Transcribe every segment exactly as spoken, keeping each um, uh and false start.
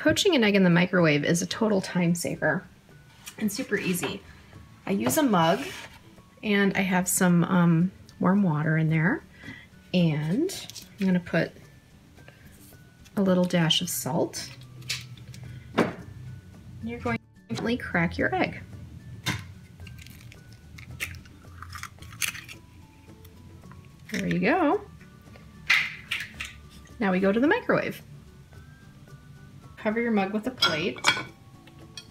poaching an egg in the microwave is a total time saver and super easy. I use a mug and I have some um, warm water in there, and I'm gonna put a little dash of salt. You're going to gently crack your egg. There you go. Now we go to the microwave. Cover your mug with a plate,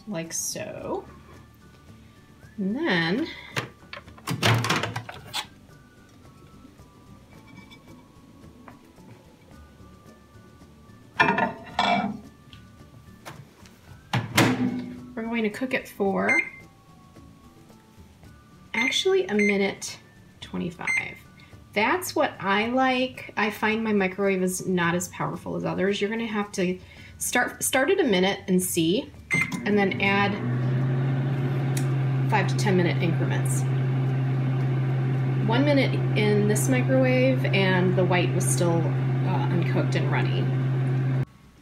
like so. And then, we're going to cook it for actually a minute twenty-five. That's what I like. I find my microwave is not as powerful as others. You're gonna have to start, start at a minute and see, and then add five to ten minute increments. One minute in this microwave and the white was still uh, uncooked and runny.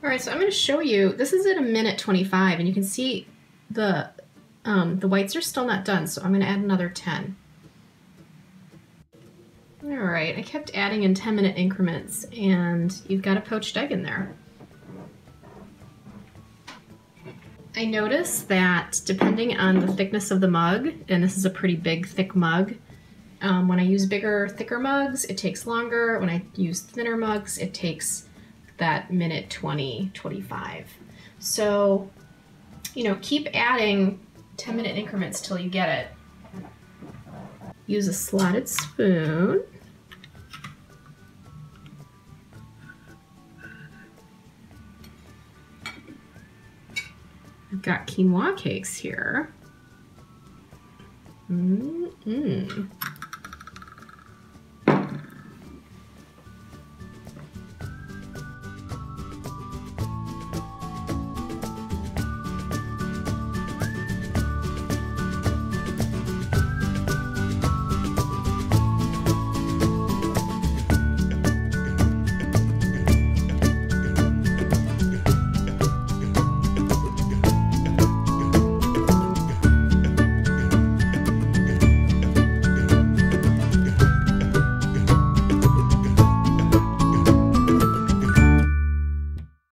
All right, so I'm gonna show you, this is at a minute twenty-five, and you can see the, um, the whites are still not done, so I'm gonna add another ten. All right, I kept adding in ten minute increments, and you've got a poached egg in there. I noticed that depending on the thickness of the mug, and this is a pretty big, thick mug, um, when I use bigger, thicker mugs, it takes longer. When I use thinner mugs, it takes that minute twenty, twenty-five. So, you know, keep adding ten minute increments till you get it. Use a slotted spoon. I've got quinoa cakes here. Mm-mm.